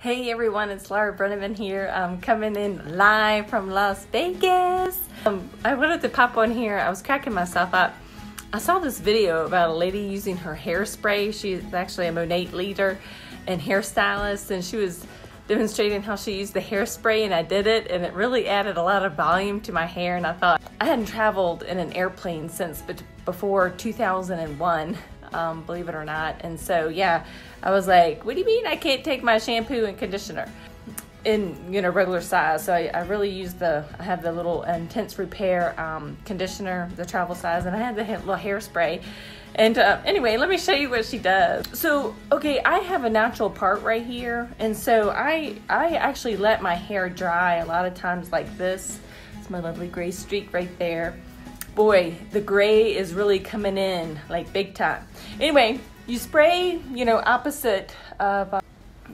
Hey everyone, it's Laura Breneman here. I'm coming in live from Las Vegas. I wanted to pop on here. I was cracking myself up. I saw this video about a lady using her hairspray. She's actually a Monat leader and hairstylist, and she was demonstrating how she used the hairspray, and I did it, and it really added a lot of volume to my hair. And I thought, I hadn't traveled in an airplane since before 2001. Believe it or not. And so, yeah, I was like, what do you mean I can't take my shampoo and conditioner in, you know, regular size? So I really use I have the little intense repair conditioner, the travel size, and I had the little hairspray. And anyway, let me show you what she does. So, okay, I have a natural part right here. And so I actually let my hair dry a lot of times like this. It's my lovely gray streak right there. Boy, the gray is really coming in like big time. Anyway, you spray, you know, opposite of,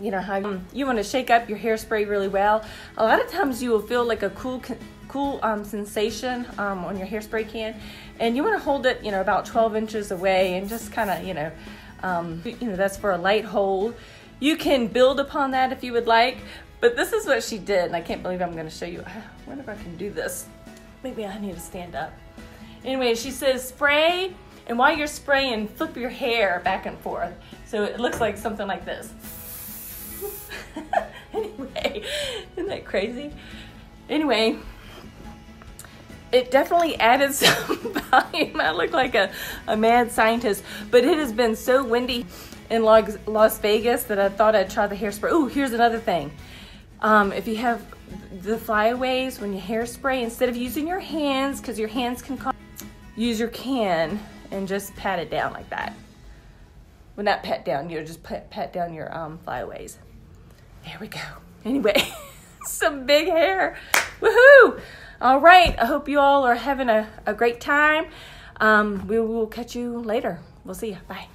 you know, how you want to shake up your hairspray really well. A lot of times you will feel like a cool sensation on your hairspray can, and you want to hold it, you know, about 12 inches away and just kind of, you know, that's for a light hold. You can build upon that if you would like, but this is what she did, and I can't believe I'm going to show you. I wonder if I can do this. Maybe I need to stand up. Anyway, she says spray, and while you're spraying, flip your hair back and forth. So it looks like something like this. Anyway, isn't that crazy? Anyway, it definitely added some volume. I look like a mad scientist, but it has been so windy in Las Vegas that I thought I'd try the hairspray. Oh, here's another thing. If you have the flyaways, when you hairspray, instead of using your hands, because your hands can cause, use your can and just pat it down like that. Well, not pat down, you know, just pat down your flyaways. There we go. Anyway, some big hair. Woohoo! All right, I hope you all are having a great time. We will catch you later. We'll see you. Bye.